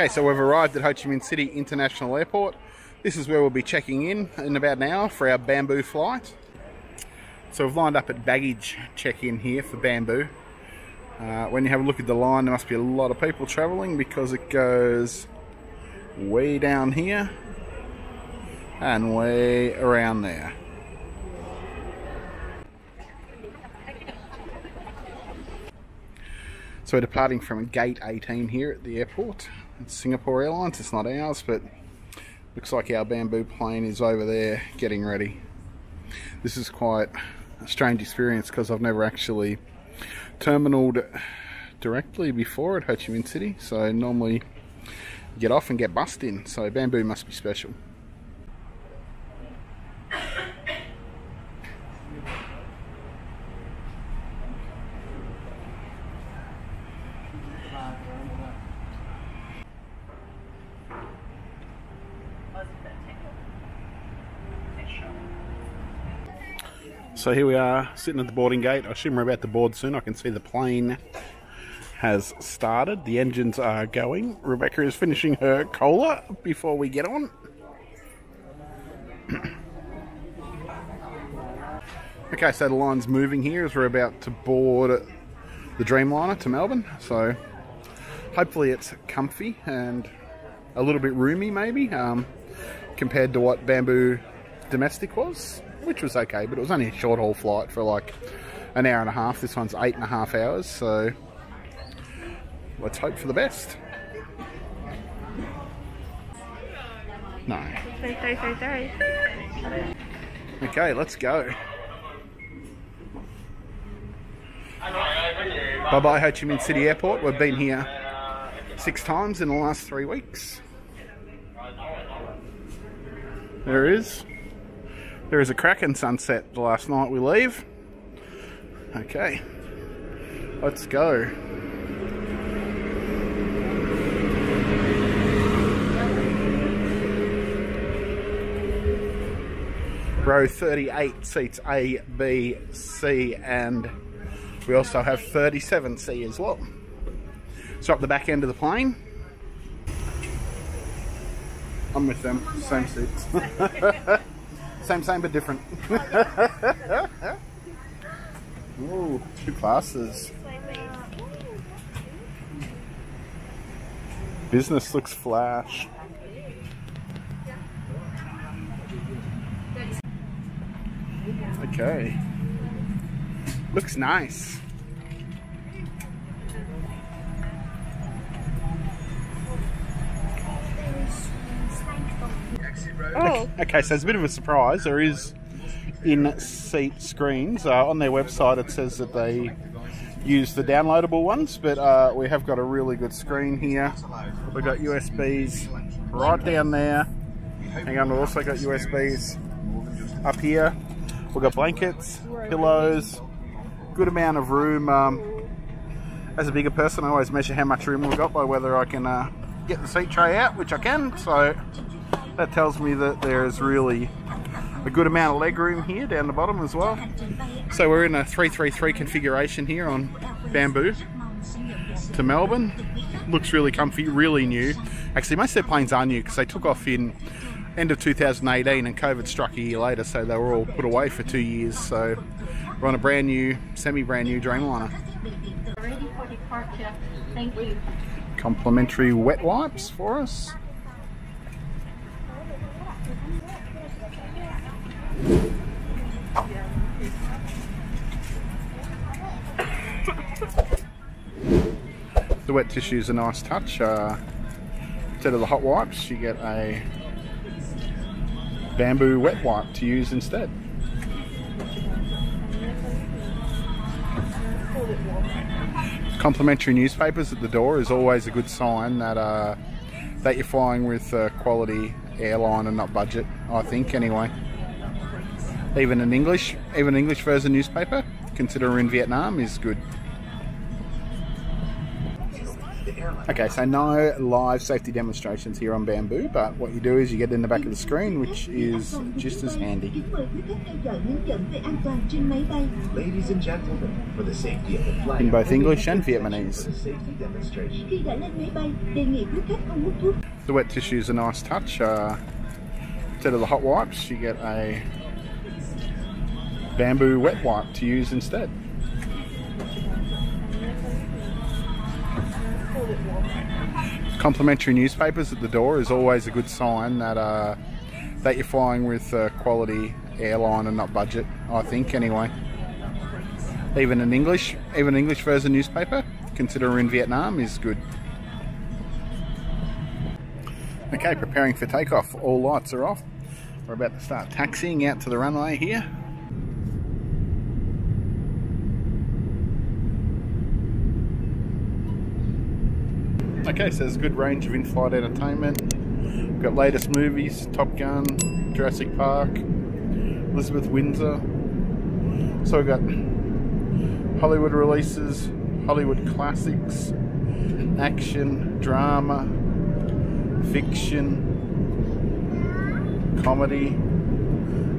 Okay, so we've arrived at Ho Chi Minh City International Airport. This is where we'll be checking in about an hour for our Bamboo flight. So we've lined up at baggage check-in here for Bamboo. When you have a look at the line, there must be a lot of people travelling because it goes way down here and way around there. So we're departing from gate 18 here at the airport. It's Singapore Airlines, it's not ours, but looks like our Bamboo plane is over there getting ready. This is quite a strange experience because I've never actually terminaled directly before at Ho Chi Minh City, so normally get off and get bussed in, so Bamboo must be special. So here we are, sitting at the boarding gate. I assume we're about to board soon. I can see the plane has started. The engines are going. Rebecca is finishing her cola before we get on. Okay, so the line's moving here as we're about to board the Dreamliner to Melbourne. So hopefully it's comfy and a little bit roomy maybe, compared to what Bamboo Domestic was. Which was okay, but it was only a short haul flight for like an hour and a half. This one's 8.5 hours, so let's hope for the best. No. Okay, let's go. Bye-bye Ho Chi Minh City Airport. We've been here 6 times in the last 3 weeks. There is a cracking sunset the last night we leave. Okay, let's go. Row 38 seats A, B, C, and we also have 37C as well. So up the back end of the plane. I'm with them, same seats. Same but different. Ooh, 2 classes. Business looks flash. Okay. Looks nice. Oh. Okay, so it's a bit of a surprise. There is in-seat screens. On their website it says that they use the downloadable ones, but we have got a really good screen here. We've got USBs right down there. Hang on, we've also got USBs up here. We've got blankets, pillows, good amount of room. As a bigger person, I always measure how much room we've got by whether I can get the seat tray out, which I can, so that tells me that there is really a good amount of leg room here down the bottom as well. So we're in a 333 configuration here on Bamboo to Melbourne. Looks really comfy, really new. Actually, most of their planes are new because they took off in end of 2018 and COVID struck a year later, so they were all put away for 2 years. So we're on a brand new, semi-brand new Dreamliner. Ready for departure. Thank you. Complimentary wet wipes for us. The wet tissue is a nice touch. Instead of the hot wipes, you get a Bamboo wet wipe to use instead. Complimentary newspapers at the door is always a good sign that that you're flying with quality airline and not budget, I think, anyway. Even an English version newspaper, consider in Vietnam, is good. airline. Okay, so no live safety demonstrations here on Bamboo, but what you do is you get in the back of the screen, which is just as handy. Ladies and gentlemen, for the safety of the flight, in both English and Vietnamese. The wet tissue is a nice touch. Instead of the hot wipes, you get a bamboo wet wipe to use instead. Complimentary newspapers at the door is always a good sign that you're flying with quality airline and not budget, I think, anyway. Even an English version newspaper, consider in Vietnam, is good. Okay, preparing for takeoff. All lights are off. We're about to start taxiing out to the runway here. Okay, so there's a good range of in-flight entertainment. We've got latest movies, Top Gun, Jurassic Park, Elizabeth Windsor. So we've got Hollywood releases, Hollywood classics, action, drama, fiction, comedy,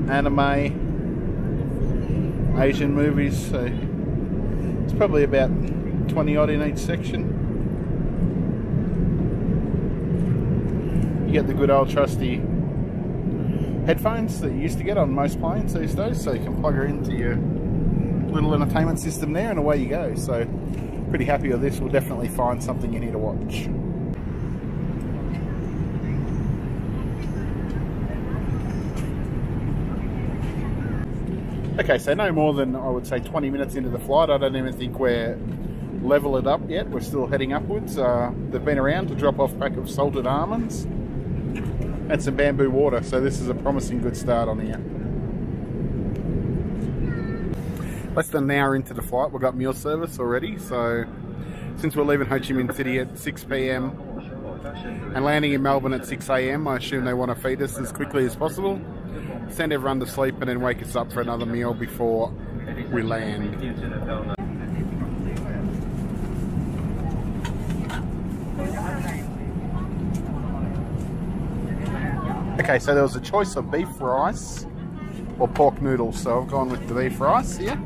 anime, Asian movies. So it's probably about 20 odd in each section. You get the good old trusty headphones that you used to get on most planes these days, so you can plug her into your little entertainment system there and away you go. So pretty happy with this. We'll definitely find something in here to watch. Okay, so no more than, I would say, 20 minutes into the flight. I don't even think we're leveled up yet. We're still heading upwards. They've been around to drop off a pack of salted almonds and some bamboo water. So this is a promising good start on here. Less than an hour into the flight, we've got meal service already. So since we're leaving Ho Chi Minh City at 6 p.m. and landing in Melbourne at 6 a.m, I assume they want to feed us as quickly as possible. Send everyone to sleep and then wake us up for another meal before we land. Okay, so there was a choice of beef rice or pork noodles, so I've gone with the beef rice here.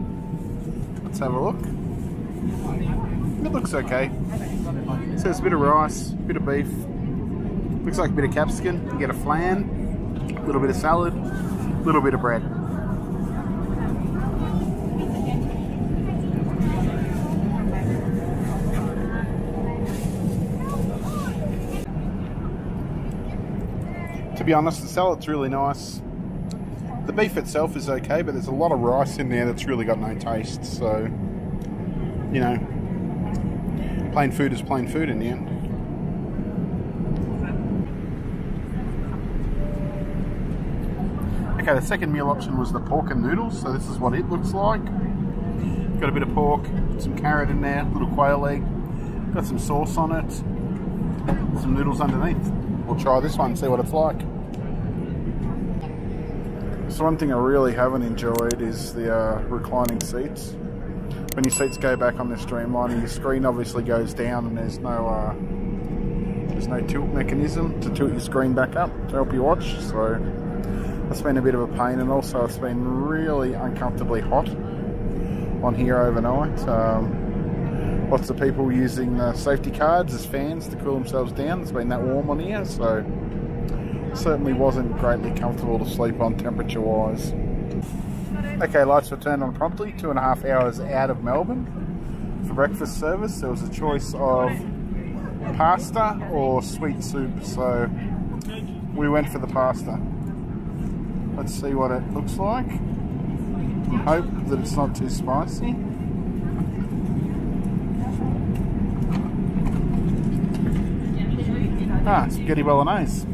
Let's have a look. It looks okay. So it's a bit of rice, a bit of beef, looks like a bit of capsicum. You can get a flan, a little bit of salad, a little bit of bread. To be honest, the salad's really nice. The beef itself is okay, but there's a lot of rice in there that's really got no taste. So, you know, plain food is plain food in the end. Okay, the second meal option was the pork and noodles, so this is what it looks like. Got a bit of pork, some carrot in there, a little quail egg, got some sauce on it, some noodles underneath. We'll try this one, see what it's like. So one thing I really haven't enjoyed is the reclining seats. When your seats go back on this Dreamliner, your screen obviously goes down and there's no tilt mechanism to tilt your screen back up to help you watch, so it's been a bit of a pain, and also it's been really uncomfortably hot on here overnight. Lots of people using safety cards as fans to cool themselves down. It's been that warm on here, so certainly wasn't greatly comfortable to sleep on temperature wise. Okay, lights were turned on promptly 2.5 hours out of Melbourne. For breakfast service, there was a choice of pasta or sweet soup, so we went for the pasta. Let's see what it looks like. Hope that it's not too spicy. Ah, spaghetti bolognese.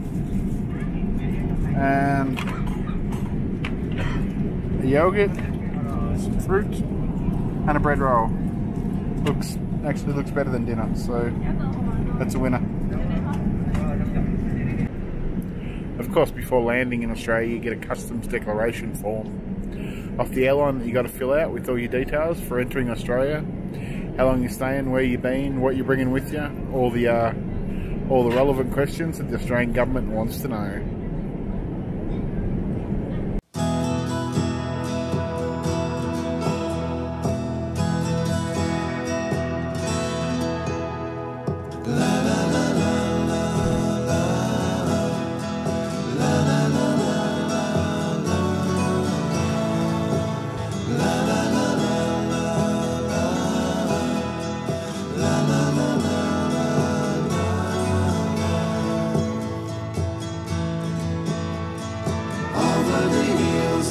And a yogurt, some fruit, and a bread roll. Actually looks better than dinner, so that's a winner. Of course, before landing in Australia, you get a customs declaration form off the airline that you got to fill out with all your details for entering Australia. how long you're staying, where you've been, what you're bringing with you, all the relevant questions that the Australian government wants to know.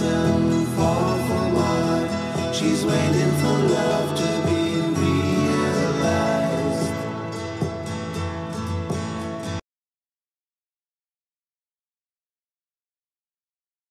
And fall for mine, she's waiting for love to be